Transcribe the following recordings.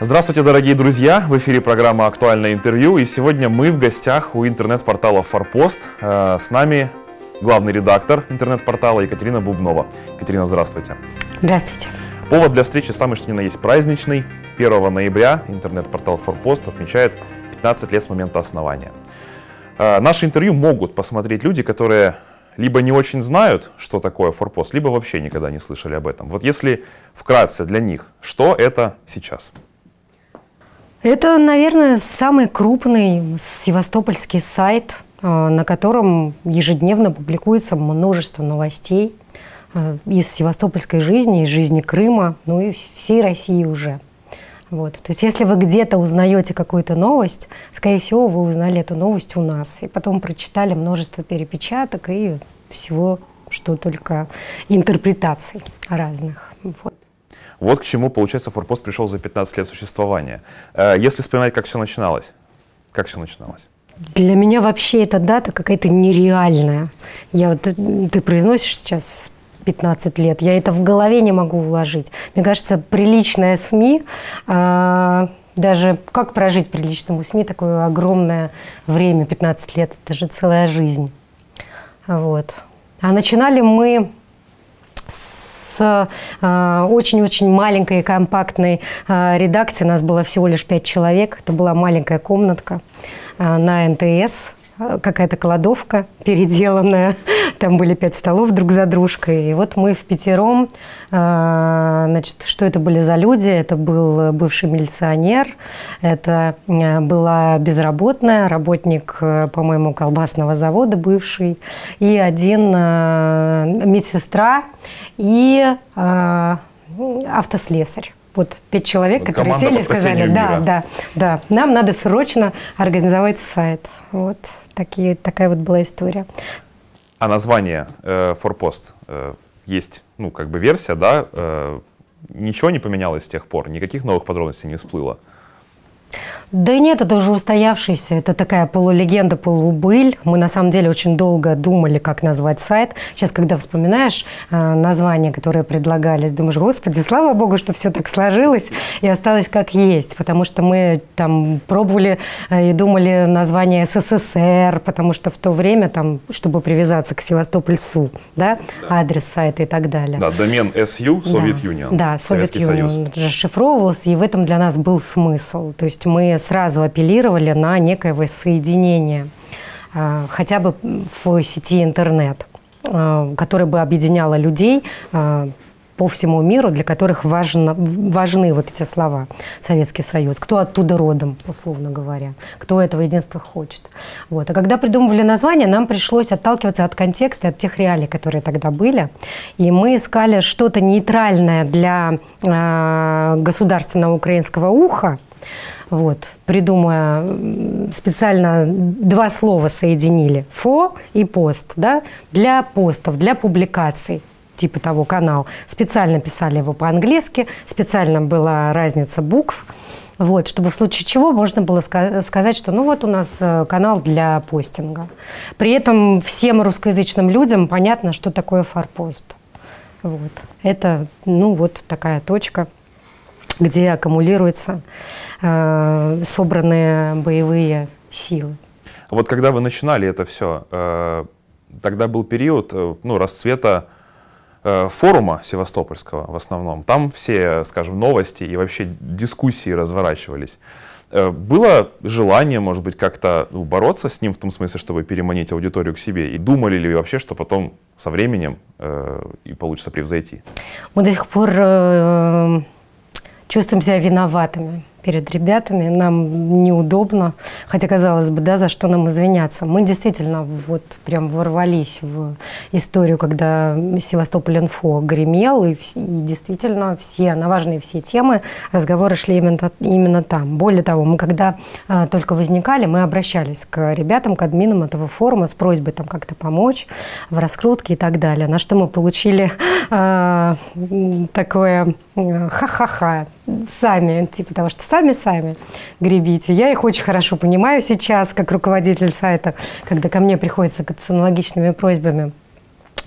Здравствуйте, дорогие друзья! В эфире программа «Актуальное интервью», и сегодня мы в гостях у интернет-портала «Форпост». С нами главный редактор интернет-портала Екатерина Бубнова. Екатерина, здравствуйте! Здравствуйте! Повод для встречи самый что ни на есть праздничный. 1 ноября интернет-портал «Форпост» отмечает 15 лет с момента основания. Наши интервью могут посмотреть люди, которые либо не очень знают, что такое «Форпост», либо вообще никогда не слышали об этом. Вот если вкратце для них, что это сейчас? Это, наверное, самый крупный севастопольский сайт, на котором ежедневно публикуется множество новостей из севастопольской жизни, из жизни Крыма, ну и всей России уже. Вот. То есть если вы где-то узнаете какую-то новость, скорее всего, вы узнали эту новость у нас, и потом прочитали множество перепечаток и всего, что только интерпретаций разных. Вот. Вот к чему, получается, «Форпост» пришел за 15 лет существования. Если вспоминать, как все начиналось, Для меня вообще эта дата какая-то нереальная. Ты произносишь сейчас 15 лет, я это в голове не могу уложить. Мне кажется, приличная СМИ, даже как прожить приличному СМИ такое огромное время, 15 лет, это же целая жизнь. Вот. А начинали мы очень-очень маленькой и компактной редакции. У нас было всего лишь 5 человек. Это была маленькая комнатка на НТС, какая-то кладовка переделанная. Там были 5 столов друг за дружкой. И вот мы впятером, значит, что это были за люди? Это был бывший милиционер, это была безработная, работник, по-моему, колбасного завода бывший, и один медсестра, и автослесарь. Вот 5 человек, вот которые сели и сказали, да, нам надо срочно организовать сайт. Вот такая вот была история. А название «Форпост» есть, ну, как бы версия, да? Ничего не поменялось с тех пор? Никаких новых подробностей не всплыло? Да нет, это уже устоявшийся, это такая полулегенда, полубыль. Мы на самом деле очень долго думали, как назвать сайт. Сейчас, когда вспоминаешь названия, которые предлагались, думаешь, господи, слава богу, что все так сложилось и осталось как есть. Потому что мы там пробовали и думали название СССР, потому что в то время, там, чтобы привязаться к Севастополь.су, да? Да. Адрес сайта и так далее. Да, домен СЮ, Совет Юнион, да, Советский Союз. Расшифровывался, и в этом для нас был смысл. То есть мы сразу апеллировали на некое воссоединение хотя бы в сети интернет, которая бы объединяла людей по всему миру, для которых важны вот эти слова «Советский Союз», кто оттуда родом, условно говоря, кто этого единства хочет. Вот. А когда придумывали название, нам пришлось отталкиваться от контекста, от тех реалий, которые тогда были, и мы искали что-то нейтральное для государственного украинского уха. Вот, придумая специально два слова соединили – «фо» и «пост», да, для постов, для публикаций, типа того, канал. Специально писали его по-английски, специально была разница букв, вот, чтобы в случае чего можно было сказать, что ну вот у нас канал для постинга. При этом всем русскоязычным людям понятно, что такое «Форпост». Вот, это, ну вот такая точка, где аккумулируются собранные боевые силы. Вот когда вы начинали это все, тогда был период расцвета форума севастопольского в основном. Там все, скажем, новости и вообще дискуссии разворачивались. Было желание, может быть, как-то бороться с ним, в том смысле, чтобы переманить аудиторию к себе? И думали ли вообще, что потом со временем и получится превзойти? Мы до сих пор чувствуем себя виноватыми перед ребятами, нам неудобно, хотя, казалось бы, да, за что нам извиняться. Мы действительно вот прям ворвались в историю, когда «Севастополь.Инфо» гремел, и действительно все, на важные все темы, разговоры шли именно там. Более того, мы когда только возникали, мы обращались к ребятам, к админам этого форума с просьбой там как-то помочь в раскрутке и так далее, на что мы получили такое ха-ха-ха. Сами, типа того, что сами-сами гребите. Я их очень хорошо понимаю сейчас, как руководитель сайта, когда ко мне приходится с аналогичными просьбами.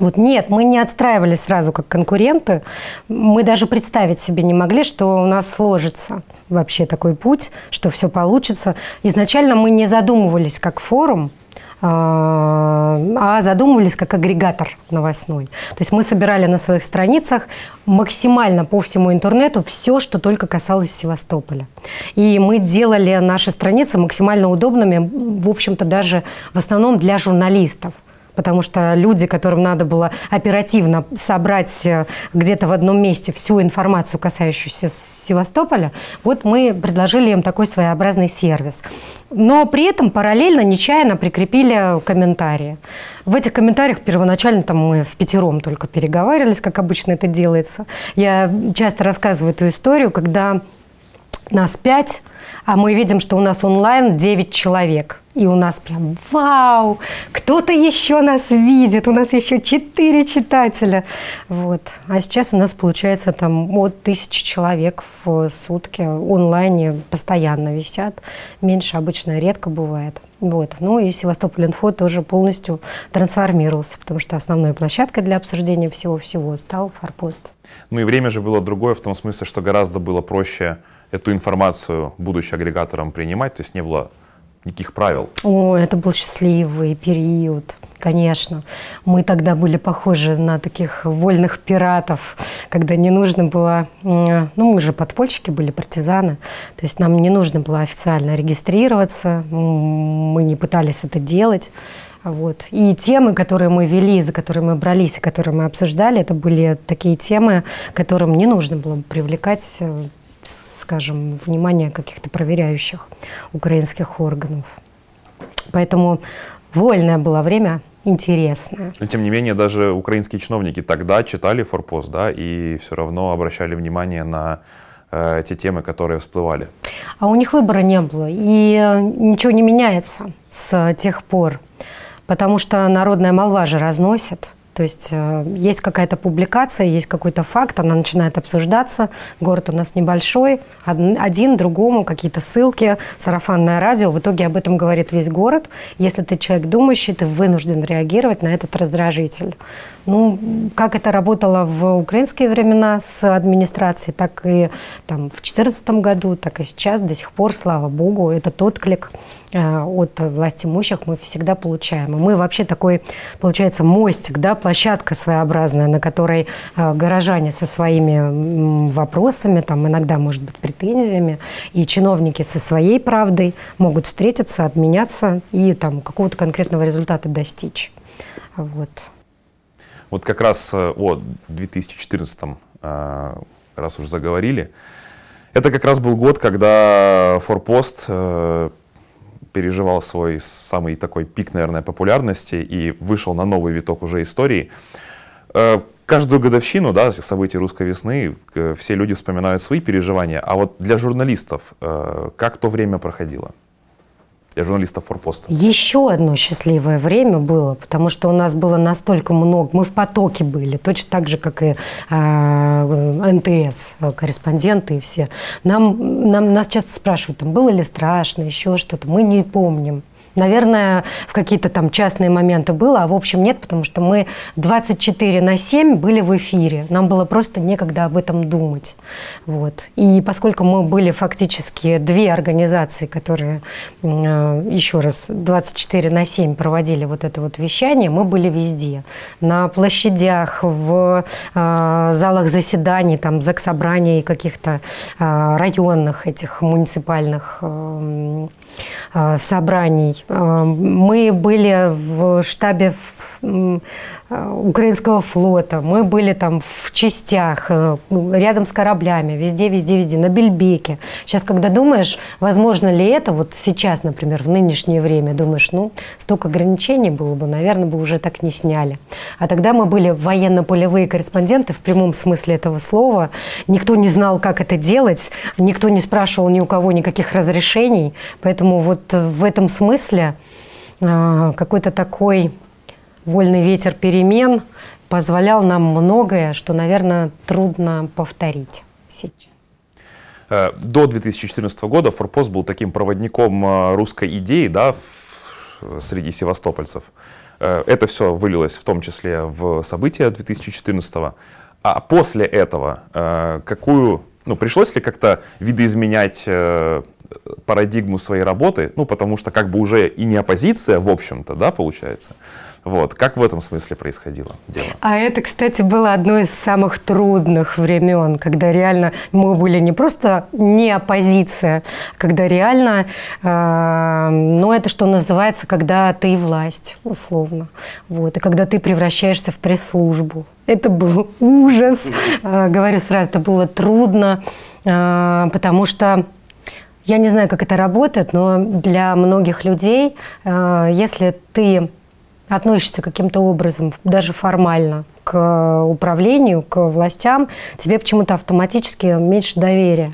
Вот нет, мы не отстраивались сразу как конкуренты. Мы даже представить себе не могли, что у нас сложится вообще такой путь, что все получится. Изначально мы не задумывались как форум, а задумывались как агрегатор новостной. То есть мы собирали на своих страницах максимально по всему интернету все, что только касалось Севастополя. И мы делали наши страницы максимально удобными, в общем-то, даже в основном для журналистов. Потому что люди, которым надо было оперативно собрать где-то в одном месте всю информацию, касающуюся Севастополя, вот мы предложили им такой своеобразный сервис. Но при этом параллельно, нечаянно прикрепили комментарии. В этих комментариях первоначально там мы впятером только переговаривались, как обычно это делается. Я часто рассказываю эту историю, когда нас 5, а мы видим, что у нас онлайн 9 человек. И у нас прям вау, кто-то еще нас видит, у нас еще 4 читателя. Вот. А сейчас у нас получается там от 1000 человек в сутки онлайне постоянно висят. Меньше обычно редко бывает. Вот. Ну и Севастополь.Инфо тоже полностью трансформировался, потому что основной площадкой для обсуждения всего-всего стал Форпост. Ну и время же было другое, в том смысле, что гораздо было проще эту информацию, будучи агрегатором, принимать, то есть не было никаких правил. О, это был счастливый период, конечно. Мы тогда были похожи на таких вольных пиратов, когда не нужно было... Ну, мы же подпольщики были, партизаны. То есть нам не нужно было официально регистрироваться, мы не пытались это делать. Вот. И темы, которые мы вели, за которые мы брались, и которые мы обсуждали, это были такие темы, которым не нужно было привлекать, скажем, внимание каких-то проверяющих украинских органов. Поэтому вольное было время, интересное. Но тем не менее, даже украинские чиновники тогда читали Форпост, да, и все равно обращали внимание на те темы, которые всплывали. А у них выбора не было, и ничего не меняется с тех пор, потому что народная молва же разносит. То есть есть какая-то публикация, есть какой-то факт, она начинает обсуждаться. Город у нас небольшой, один другому, какие-то ссылки, сарафанное радио. В итоге об этом говорит весь город. Если ты человек думающий, ты вынужден реагировать на этот раздражитель. Ну, как это работало в украинские времена с администрацией, так и там, в 2014 году, так и сейчас, до сих пор, слава богу, этот отклик от власть имущих мы всегда получаем. И мы вообще такой, получается, мостик, да, площадка своеобразная, на которой горожане со своими вопросами, там, иногда, может быть, претензиями, и чиновники со своей правдой могут встретиться, обменяться и там какого-то конкретного результата достичь. Вот. Вот как раз о 2014-м, раз уж заговорили, это как раз был год, когда Форпост переживал свой самый такой пик, наверное, популярности и вышел на новый виток уже истории. Каждую годовщину, да, событий «Русской весны» все люди вспоминают свои переживания, а вот для журналистов как то время проходило? Для журналистов Форпоста. Еще одно счастливое время было, потому что у нас было настолько много, мы в потоке были, точно так же, как и НТС, корреспонденты и все. Нас часто спрашивают, там, было ли страшно, еще что-то, мы не помним. Наверное, в какие-то там частные моменты было, а в общем нет, потому что мы 24/7 были в эфире. Нам было просто некогда об этом думать. Вот. И поскольку мы были фактически две организации, которые, еще раз, 24/7 проводили вот это вот вещание, мы были везде. На площадях, в залах заседаний, там, заксобраний каких-то районных этих муниципальных собраний. Мы были в штабе украинского флота, мы были там в частях, рядом с кораблями, везде, на Бельбеке. Сейчас, когда думаешь, возможно ли это, вот сейчас, например, в нынешнее время, думаешь, ну, столько ограничений было бы, наверное, бы уже так не сняли. А тогда мы были военно-полевые корреспонденты в прямом смысле этого слова. Никто не знал, как это делать, никто не спрашивал ни у кого никаких разрешений, поэтому вот в этом смысле какой-то такой вольный ветер перемен позволял нам многое, что, наверное, трудно повторить сейчас. До 2014 года Форпост был таким проводником русской идеи, да, среди севастопольцев. Это все вылилось в том числе в события 2014-го. А после этого какую... Ну, пришлось ли как-то видоизменять парадигму своей работы? Ну, потому что как бы уже и не оппозиция, в общем-то, да, получается. Вот. Как в этом смысле происходило дело? А это, кстати, было одно из самых трудных времен, когда реально мы были не просто не оппозиция, когда реально, ну, это что называется, когда ты власть, условно. Вот. И когда ты превращаешься в пресс-службу. Это был ужас. Говорю сразу, это было трудно, потому что я не знаю, как это работает, но для многих людей, если ты относишься каким-то образом, даже формально, к управлению, к властям, тебе почему-то автоматически меньше доверия.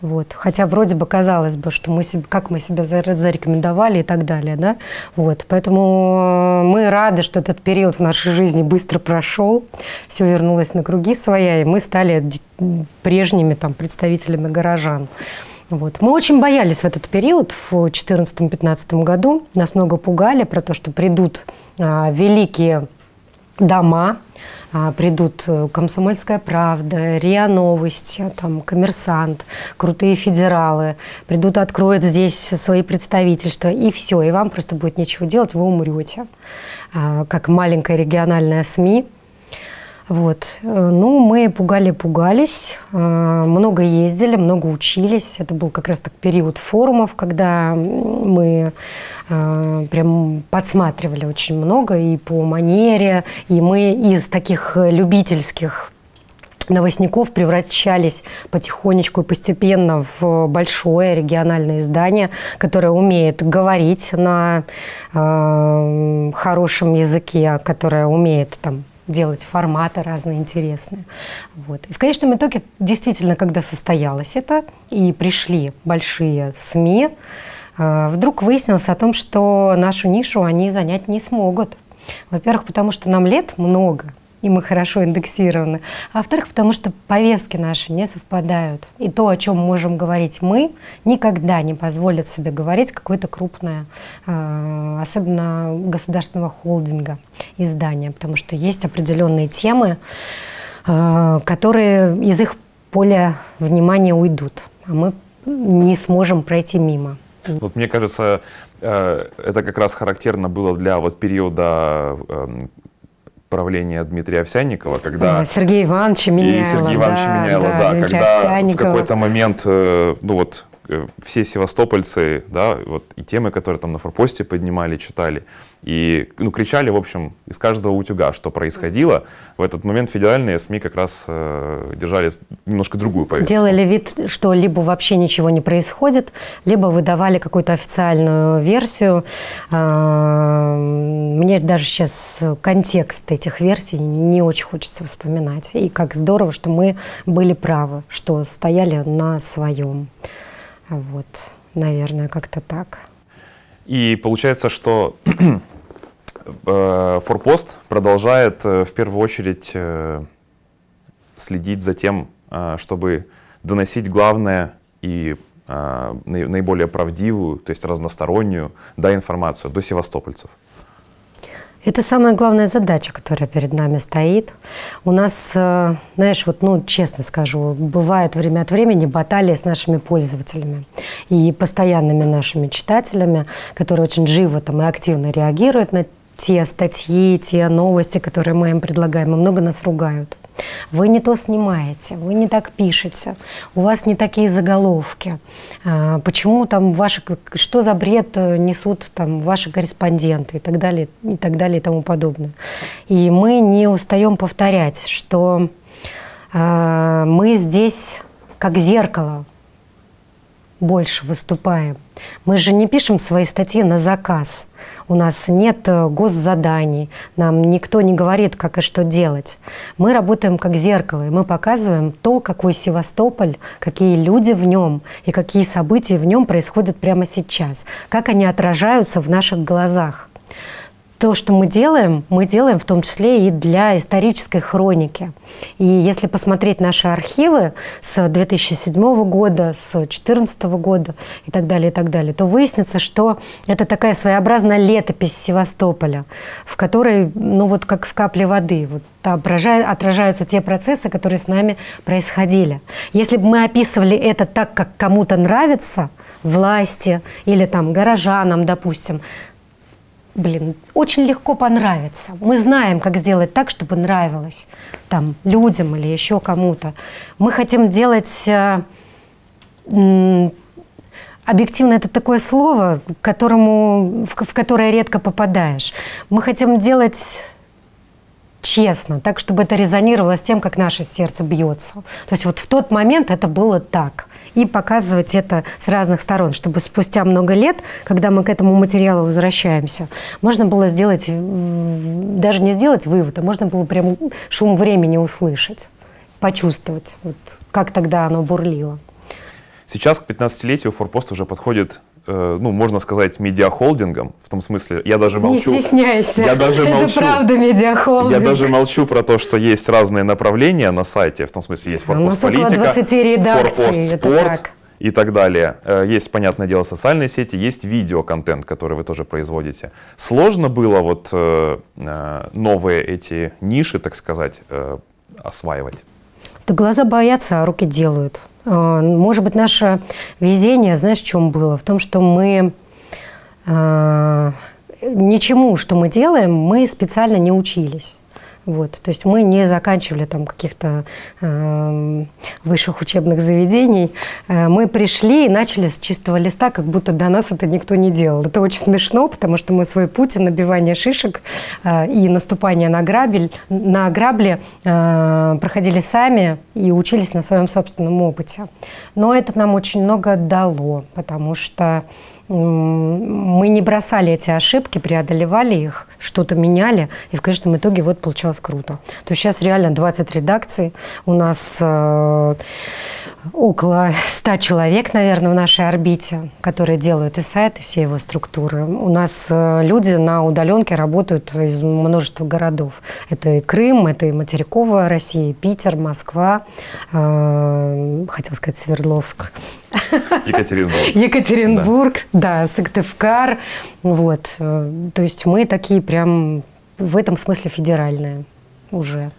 Вот. Хотя вроде бы казалось бы, что мы себе, как мы себя зарекомендовали и так далее. Да? Вот. Поэтому мы рады, что этот период в нашей жизни быстро прошел, все вернулось на круги своя, и мы стали прежними там, представителями горожан. Вот. Мы очень боялись в этот период, в 2014-2015 году. Нас много пугали про то, что придут великие дома, придут «Комсомольская правда», РИА Новости, там, «Коммерсант», крутые федералы, придут, откроют здесь свои представительства, и все, и вам просто будет нечего делать, вы умрете, как маленькая региональная СМИ. Вот. Ну, мы пугались, много ездили, много учились. Это был как раз так период форумов, когда мы прям подсматривали очень много и по манере, и мы из таких любительских новостников превращались потихонечку и постепенно в большое региональное издание, которое умеет говорить на хорошем языке, которое умеет там делать форматы разные, интересные. Вот. И в конечном итоге, действительно, когда состоялось это, и пришли большие СМИ, вдруг выяснилось о том, что нашу нишу они занять не смогут. Во-первых, потому что нам лет много, и мы хорошо индексированы. А во-вторых, потому что повестки наши не совпадают. И то, о чем можем говорить мы, никогда не позволит себе говорить какое-то крупное, особенно государственного холдинга, издание. Потому что есть определенные темы, которые из их поля внимания уйдут. А мы не сможем пройти мимо. Вот мне кажется, это как раз характерно было для вот периода правления Дмитрия Овсянникова, когда Сергея Ивановича Меняйлова, и Сергея Ивановича Меняйлова, да, когда в какой-то момент, ну вот все севастопольцы, да, вот и темы, которые там на Форпосте поднимали, читали и ну, кричали, в общем, из каждого утюга, что происходило. В этот момент федеральные СМИ как раз держали немножко другую повестку. Делали вид, что либо вообще ничего не происходит, либо выдавали какую-то официальную версию. Мне даже сейчас контекст этих версий не очень хочется вспоминать. И как здорово, что мы были правы, что стояли на своем. Вот, наверное, как-то так. И получается, что Форпост продолжает в первую очередь следить за тем, чтобы доносить главное и наиболее правдивую, то есть разностороннюю, да, информацию до севастопольцев. Это самая главная задача, которая перед нами стоит. У нас, знаешь, вот, ну, честно скажу, бывают время от времени баталии с нашими пользователями и постоянными нашими читателями, которые очень живо там и активно реагируют на те статьи, те новости, которые мы им предлагаем, и много нас ругают. Вы не то снимаете, вы не так пишете, у вас не такие заголовки. Почему там ваши, что за бред несут там ваши корреспонденты и так далее и тому подобное. И мы не устаем повторять, что мы здесь как зеркало больше выступаем. Мы же не пишем свои статьи на заказ. У нас нет госзаданий, нам никто не говорит, как и что делать. Мы работаем как зеркало, и мы показываем то, какой Севастополь, какие люди в нем и какие события в нем происходят прямо сейчас, как они отражаются в наших глазах. то, что мы делаем в том числе и для исторической хроники. И если посмотреть наши архивы с 2007 года, с 2014 года и так далее, то выяснится, что это такая своеобразная летопись Севастополя, в которой, ну вот как в капле воды, вот, отражаются те процессы, которые с нами происходили. Если бы мы описывали это так, как кому-то нравится, власти или там горожанам, допустим, блин, очень легко понравится. Мы знаем, как сделать так, чтобы нравилось там людям или еще кому-то. Мы хотим делать... Объективно это такое слово, в которое редко попадаешь. Мы хотим делать честно, так, чтобы это резонировало с тем, как наше сердце бьется. То есть вот в тот момент это было так. И показывать это с разных сторон, чтобы спустя много лет, когда мы к этому материалу возвращаемся, можно было сделать, даже не сделать вывод, а можно было прям шум времени услышать, почувствовать, вот, как тогда оно бурлило. Сейчас к 15-летию «Форпост» уже подходит, ну, можно сказать, медиахолдингом, в том смысле, я даже молчу. Не стесняйся, я даже молчу, это правда медиахолдинг. Я даже молчу про то, что есть разные направления на сайте, в том смысле, есть «Форпост политика», «Форпост спорт» и так далее. Есть, понятное дело, социальные сети, есть видеоконтент, который вы тоже производите. Сложно было вот новые эти ниши, так сказать, осваивать? Да глаза боятся, а руки делают. Может быть, наше везение, знаешь, в чем было? В том, что мы ничему, что мы делаем, мы специально не учились. Вот. То есть мы не заканчивали там каких-то высших учебных заведений. Мы пришли и начали с чистого листа, как будто до нас это никто не делал. Это очень смешно, потому что мы свой путь и набивание шишек и наступание на грабли проходили сами и учились на своем собственном опыте. Но это нам очень много дало, потому что мы не бросали эти ошибки, преодолевали их, что-то меняли, и в конечном итоге вот получалось круто. То есть сейчас реально 20 редакций, у нас около 100 человек, наверное, в нашей орбите, которые делают и сайт, и все его структуры. У нас люди на удаленке работают из множества городов. Это и Крым, это и материковая Россия, и Питер, Москва, хотел сказать Свердловск. Екатеринбург. Екатеринбург, да, Сыктывкар. Вот. То есть мы такие прям в этом смысле федеральные уже.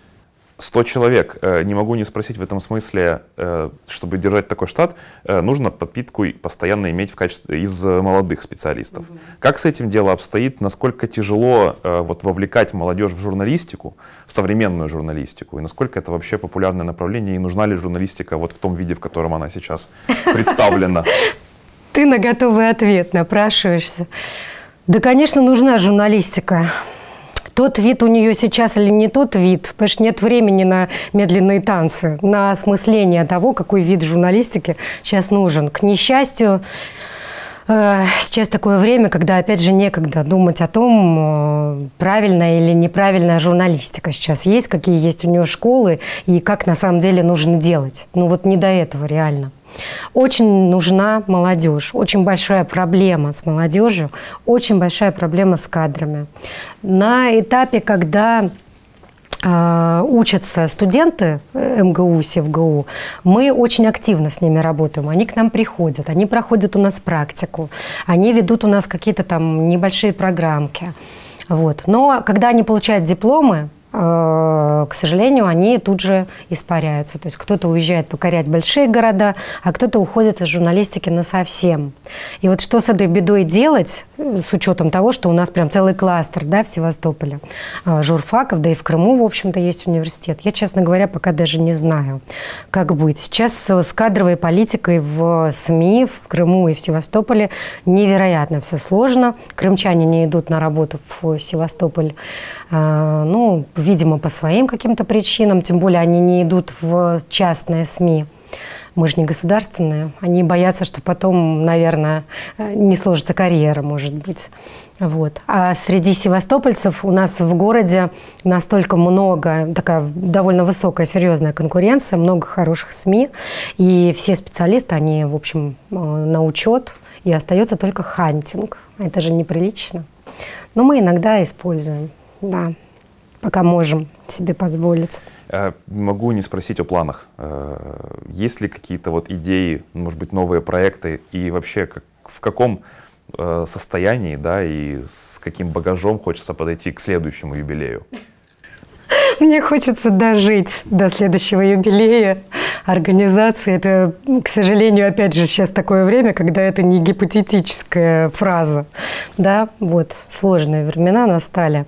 100 человек. Не могу не спросить в этом смысле, чтобы держать такой штат, нужно подпитку постоянно иметь в качестве из молодых специалистов. Как с этим дело обстоит? Насколько тяжело вот вовлекать молодежь в журналистику, в современную журналистику? И насколько это вообще популярное направление? И нужна ли журналистика вот в том виде, в котором она сейчас представлена? Ты на готовый ответ напрашиваешься. Да, конечно, нужна журналистика. Тот вид у нее сейчас или не тот вид, потому что нет времени на медленные танцы, на осмысление того, какой вид журналистики сейчас нужен. К несчастью, сейчас такое время, когда, опять же, некогда думать о том, правильная или неправильная журналистика сейчас есть, какие есть у нее школы и как на самом деле нужно делать. Ну вот не до этого реально. Очень нужна молодежь, очень большая проблема с молодежью, очень большая проблема с кадрами. На этапе, когда учатся студенты МГУ, СевГУ, мы очень активно с ними работаем. Они к нам приходят, они проходят у нас практику, они ведут у нас какие-то там небольшие программки. Вот. Но когда они получают дипломы, к сожалению, они тут же испаряются. То есть кто-то уезжает покорять большие города, а кто-то уходит из журналистики насовсем. И вот что с этой бедой делать, с учетом того, что у нас прям целый кластер, да, в Севастополе, журфаков, да и в Крыму, в общем-то, есть университет. Я, честно говоря, пока даже не знаю, как быть. Сейчас с кадровой политикой в СМИ, в Крыму и в Севастополе невероятно все сложно. Крымчане не идут на работу в Севастополь, ну, видимо, по своим каким-то причинам, тем более они не идут в частные СМИ. Мы же не государственные. Они боятся, что потом, наверное, не сложится карьера, может быть. Вот. А среди севастопольцев у нас в городе настолько много, такая довольно высокая, серьезная конкуренция, много хороших СМИ. И все специалисты, они, в общем, на учет. И остается только хантинг. Это же неприлично. Но мы иногда используем, да, пока можем себе позволить. Могу не спросить о планах. Есть ли какие-то вот идеи, может быть, новые проекты? И вообще, в каком состоянии, да, и с каким багажом хочется подойти к следующему юбилею? Мне хочется дожить до следующего юбилея организации. Это, к сожалению, опять же, сейчас такое время, когда это не гипотетическая фраза. Да, вот, сложные времена настали.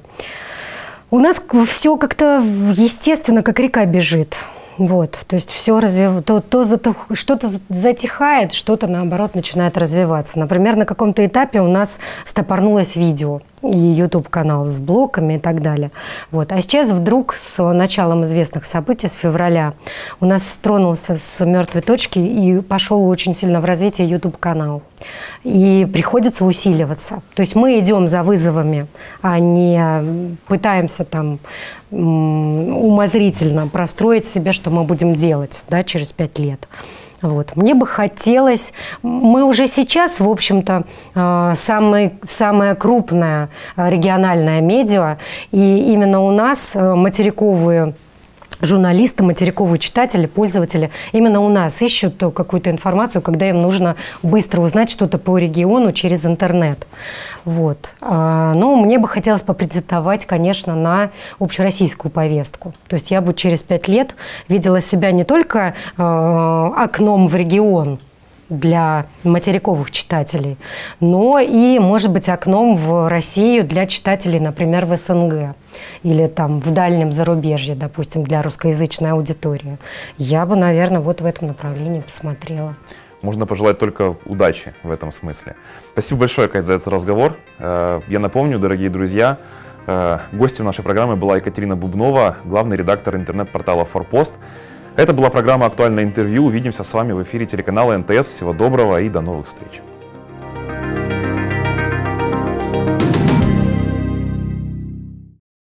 У нас все как-то естественно, как река бежит. Вот, то есть все развивается, что-то затихает, что-то, наоборот, начинает развиваться. Например, на каком-то этапе у нас стопорнулось видео и YouTube-канал с блоками и так далее. Вот. А сейчас вдруг с началом известных событий, с февраля, у нас тронулся с мертвой точки и пошел очень сильно в развитие YouTube-канал. И приходится усиливаться. То есть мы идем за вызовами, а не пытаемся там умозрительно простроить себе, что мы будем делать, да, через 5 лет. Вот. Мне бы хотелось, мы уже сейчас, в общем-то, самая крупная региональная медиа, и именно у нас материковые журналисты, материковые читатели, пользователи именно у нас ищут какую-то информацию, когда им нужно быстро узнать что-то по региону через интернет. Вот. Но мне бы хотелось попретендовать, конечно, на общероссийскую повестку. То есть я бы через 5 лет видела себя не только окном в регион для материковых читателей, но и, может быть, окном в Россию для читателей, например, в СНГ или там в дальнем зарубежье, допустим, для русскоязычной аудитории. Я бы, наверное, вот в этом направлении посмотрела. Можно пожелать только удачи в этом смысле. Спасибо большое, Кать, за этот разговор. Я напомню, дорогие друзья, гостем нашей программы была Екатерина Бубнова, главный редактор интернет-портала «Форпост». Это была программа «Актуальное интервью». Увидимся с вами в эфире телеканала НТС. Всего доброго и до новых встреч.